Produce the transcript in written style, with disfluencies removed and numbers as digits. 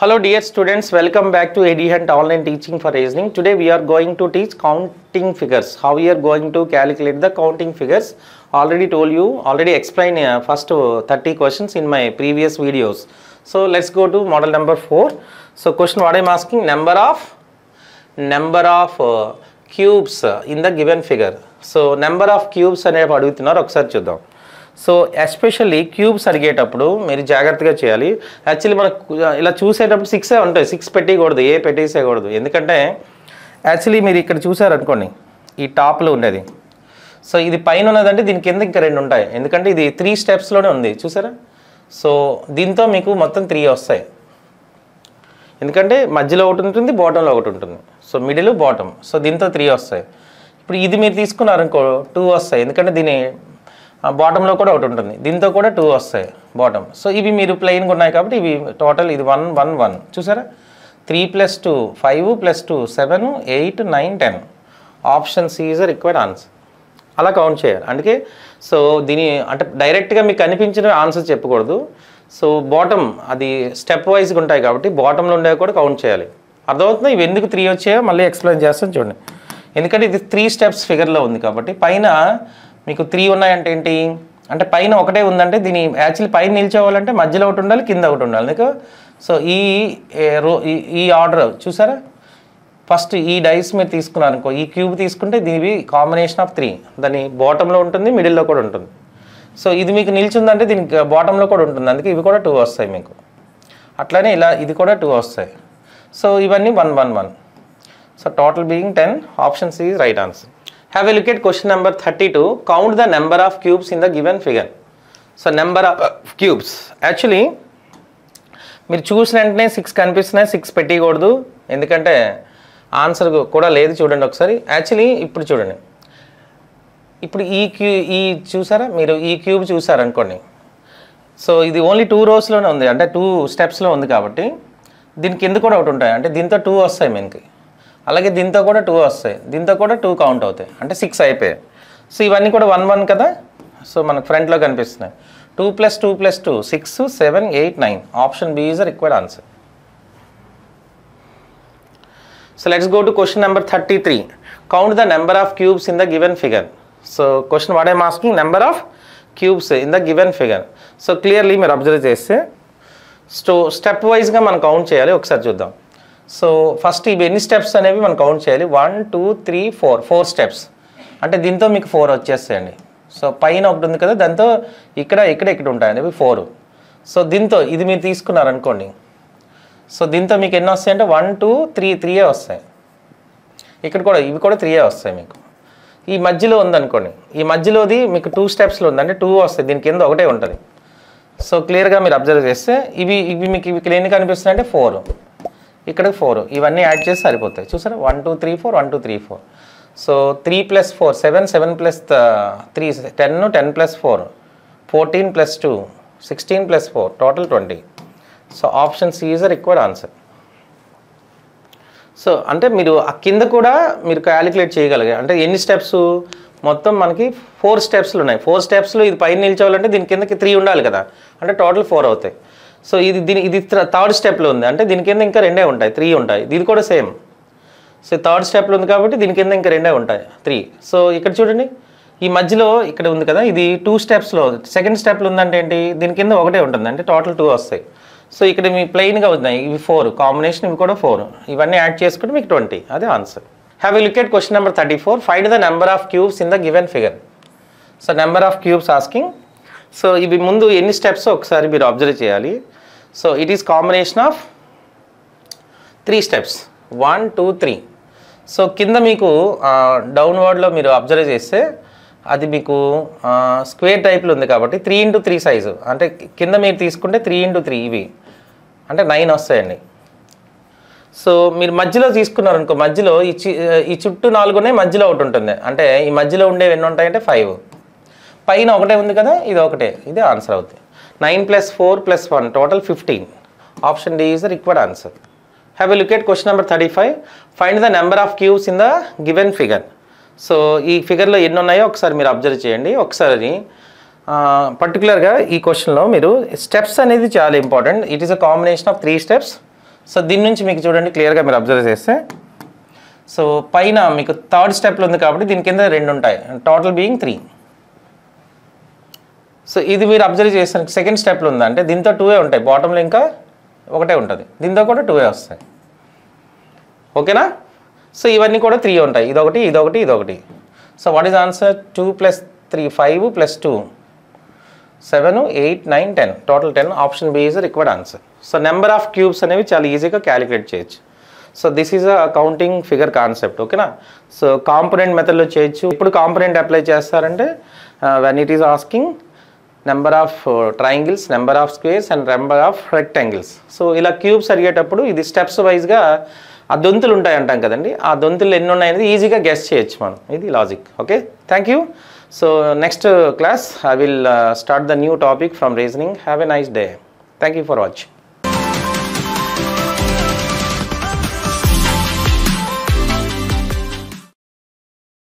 Hello dear students, welcome back to EduHunt online teaching for reasoning. Today we are going to teach counting figures. How we are going to calculate the counting figures? Already explained first 30 questions in my previous videos. So let's go to model number 4. So question what I am asking, number of cubes in the given figure. So number of cubes ane adugutunnaru okkaru chuddam. So especially cubes అడిగేటప్పుడు మీరు జాగ్రత్తగా చేయాలి. Actually మనకు ఇలా చూసేటప్పుడు సిక్సే ఉంటాయి, six పెట్టేయకూడదు, ఏ పెట్టేసేయకూడదు. ఎందుకంటే actually మీరు ఇక్కడ చూసారనుకోండి, ఈ టాప్లో ఉండేది, సో ఇది పైన ఉన్నదంటే దీని కింద ఇంకా రెండు ఉంటాయి. ఎందుకంటే ఇది 3 స్టెప్స్లోనే ఉంది, చూసారా? సో దీంతో మీకు మొత్తం 3 వస్తాయి. ఎందుకంటే మధ్యలో ఒకటి ఉంటుంది, బాటంలో ఒకటి ఉంటుంది, సో మిడిల్ బాటమ్, సో దీంతో 3 వస్తాయి. ఇప్పుడు ఇది మీరు తీసుకున్నారనుకో 2 వస్తాయి, ఎందుకంటే దీని బాటంలో కూడా ఒకటి ఉంటుంది, దీంతో కూడా 2 వస్తాయి బాటమ్. సో ఇవి మీరు ప్లెయిన్గా ఉన్నాయి కాబట్టి ఇవి టోటల్ ఇది 1 1 1, చూసారా? 3 + 2 5 + 2 7 8 9 10. Option C is required answer. అలా కౌంట్ చేయాలి. అందుకే సో దీని అంటే డైరెక్ట్గా మీకు కనిపించిన ఆన్సర్ చెప్పకూడదు. సో బాటమ్ అది స్టెప్ వైజ్గా ఉంటాయి కాబట్టి బాటంలో ఉండేవి కూడా కౌంట్ చేయాలి. అర్థమవుతుంది? ఇవి ఎందుకు 3 వచ్చాయో మళ్ళీ ఎక్స్ప్లెయిన్ చేస్తాను చూడండి. ఎందుకంటే ఇది 3 స్టెప్స్ ఫిగర్లో ఉంది కాబట్టి. పైన మీకు 3 ఉన్నాయంటే ఏంటి అంటే పైన ఒకటే ఉందంటే దీని యాక్చువల్లీ పైన నిల్చోవాలంటే మధ్యలో ఒకటి ఉండాలి, కింద ఒకటి ఉండాలి. అందుకే సో ఈ ఆర్డర్ చూసారా? ఫస్ట్ ఈ డైస్ మీరు తీసుకున్నారు అనుకో, ఈ క్యూబ్ తీసుకుంటే దీని కాంబినేషన్ ఆఫ్ 3, దాని బాటంలో ఉంటుంది, మిడిల్లో కూడా ఉంటుంది. సో ఇది మీకు నిల్చుందంటే దీనికి బాటంలో కూడా ఉంటుంది, అందుకే ఇవి కూడా 2 వస్తాయి మీకు. అట్లానే ఇలా ఇది కూడా 2 వస్తాయి. సో ఇవన్నీ 1 1 1. So total being 10. Option C is right answer. Have a look at question number 32. Count the number of cubes in the given figure. So number of cubes. Actually, మీరు చూసిన వెంటనే 6 కనిపిస్తున్నాయి, 6 పెట్టకూడదు, ఎందుకంటే ఆన్సర్ కూడా లేదు. చూడండి ఒకసారి. యాక్చువల్లీ ఇప్పుడు చూడండి, ఇప్పుడు ఈ చూసారా మీరు? ఈ క్యూబ్ చూసారనుకోండి, సో ఇది ఓన్లీ 2 రోస్లోనే ఉంది, అంటే 2 స్టెప్స్లో ఉంది కాబట్టి దీని కింద కూడా ఒకటి ఉంటాయి, అంటే దీంతో 2 వస్తాయి మనకి. అలాగే దీంతో కూడా 2 వస్తాయి, దీంతో కూడా 2 కౌంట్ అవుతాయి, అంటే 6 అయిపోయాయి. సో ఇవన్నీ కూడా 1 1 కదా, సో మనకు ఫ్రంట్లో కనిపిస్తున్నాయి. 2 + 2 + 2 6 7 8 9. Option B is required answer. So let's go to question number 33. Count the number of cubes in the given figure. So question what I am asking, number of cubes in the given figure. So clearly మీరు observe చేస్తే so step వైజ్గా మనం count చేయాలి. ఒకసారి చూద్దాం. So first ఇవి ఎన్ని steps అనేవి మనం కౌంట్ చేయాలి. 1 2 3 4 స్టెప్స్, అంటే దీంతో మీకు 4 వచ్చేస్తాయండి. సో పైన ఒకటి ఉంది కదా, దాంతో ఇక్కడ ఇక్కడ ఇక్కడ ఉంటాయండి, ఇవి 4. సో దీంతో ఇది మీరు తీసుకున్నారనుకోండి, సో దీంతో మీకు ఎన్ని వస్తాయంటే 1 2 3 3 వస్తాయి. ఇక్కడ కూడా ఇవి కూడా 3 వస్తాయి మీకు. ఈ మధ్యలో ఉందనుకోండి, ఈ మధ్యలోది మీకు 2 స్టెప్స్లో ఉందంటే 2 వస్తాయి, దీని కింద ఒకటే ఉంటుంది. సో క్లియర్గా మీరు అబ్జర్వ్ చేస్తే ఇవి ఇవి మీకు ఇక్కడ ఎన్ని కనిపిస్తున్నాయి అంటే 4, ఇక్కడ 4, ఇవన్నీ యాడ్ చేసి సరిపోతాయి. చూసారా? 1 2 3 4 1 2 3 4. So 3 + 4 7 7 + 3 10 10 + 4 14 + 2 16 + 4 total 20. So option C is required answer. So అంటే మీరు ఆ కింద కూడా మీరు క్యాలిక్యులేట్ చేయగలిగే, అంటే ఎన్ని స్టెప్స్ మొత్తం మనకి 4 స్టెప్స్లు ఉన్నాయి. 4 స్టెప్స్లో ఇది పైన నిల్చోవాలంటే దీని కిందకి 3 ఉండాలి కదా, అంటే టోటల్ 4 అవుతాయి. సో ఇది 3rd స్టెప్లో ఉంది, అంటే దీని కింద ఇంకా 2 ఉంటాయి, 3 ఉంటాయి. ఇది కూడా సేమ్. సో 3rd స్టెప్లో ఉంది కాబట్టి దీని కింద ఇంకా 2 ఉంటాయి, 3. సో ఇక్కడ చూడండి, ఈ మధ్యలో ఇక్కడ ఉంది కదా, ఇది 2 స్టెప్స్లో 2nd స్టెప్లో ఉందంటే ఏంటి, దీని కింద ఒకటే ఉంటుంది, అంటే టోటల్ 2 వస్తాయి. సో ఇక్కడ మీ ప్లెయిన్గా ఉన్నాయి, ఇవి 4 కాంబినేషన్, ఇవి కూడా 4, ఇవన్నీ యాడ్ చేసుకుంటే మీకు 20. అదే answer. Have a look at question number 34. Find the number of cubes in the given figure. So number of cubes asking. So ఇవి ముందు ఎన్ని స్టెప్స్ ఒకసారి మీరు అబ్జర్వ్ చేయాలి. So it is combination of 3 steps 1 2 3. So కింద మీకు డౌన్వర్డ్లో మీరు observe చేస్తే అది మీకు స్క్వేర్ టైప్లో ఉంది కాబట్టి 3 × 3 సైజు, అంటే కింద మీరు తీసుకుంటే 3 × 3 ఇవి, అంటే 9 వస్తాయండి. సో మీరు మధ్యలో తీసుకున్నారనుకో, మధ్యలో ఈ చుట్టూ 4 ఉన్నాయి, మధ్యలో ఒకటి ఉంటుంది, అంటే ఈ మధ్యలో ఉండేవి ఎన్ని ఉంటాయంటే 5. పైన ఒకటే ఉంది కదా, ఇది ఒకటే, ఇది ఆన్సర్ అవుతుంది. 9 + 4 + 1 total 15. Option D is the required answer. Have a look at question number 35. Find the number of cubes in the given figure. So ఈ ఫిగర్లో ఎన్ని ఉన్నాయో ఒకసారి మీరు అబ్జర్వ్ చేయండి. ఒకసారి పర్టికులర్గా ఈ క్వశ్చన్లో మీరు స్టెప్స్ అనేది చాలా important. It is a combination of 3 steps. So దీని నుంచి మీకు చూడండి క్లియర్గా మీరు అబ్జర్వ్ చేస్తే సో పైన మీకు థర్డ్ స్టెప్లో ఉంది కాబట్టి దీని కింద రెండు ఉంటాయి టోటల్ బీయింగ్ 3. సో ఇది మీరు అబ్జర్వ్ చేసిన సెకండ్ స్టెప్లో ఉందంటే దీంతో 2 ఉంటాయి, బాటంలో ఇంకా ఒకటే ఉంటుంది, దీంతో కూడా 2 వస్తాయి. ఓకేనా? సో ఇవన్నీ కూడా 3 ఉంటాయి, ఇదొకటి ఇదొకటి ఇదొకటి. So what is answer? 2 + 3 5 + 2 7 8 9 10, total 10. Option B is required answer. So number of cubes అనేవి చాలా ఈజీగా క్యాలిక్యులేట్ చేయొచ్చు. So this is a counting figure concept. ఓకేనా? సో కాంపొనెంట్ మెథడ్లో చేయొచ్చు. ఇప్పుడు కాంపొనెంట్ అప్లై చేస్తారంటే when it is asking number of triangles, number of squares and number of rectangles. So ఇలా క్యూబ్స్ అడిగేటప్పుడు ఇది స్టెప్స్ వైజ్గా ఆ దొంతులు ఉంటాయి అంటాం కదండి, ఆ దొంతులు ఎన్ని ఉన్నాయనేది ఈజీగా గెస్ చేయొచ్చు మనం. ఇది logic. Okay, thank you. So next class I will start the new topic from reasoning. Have a nice day. Thank you for watching.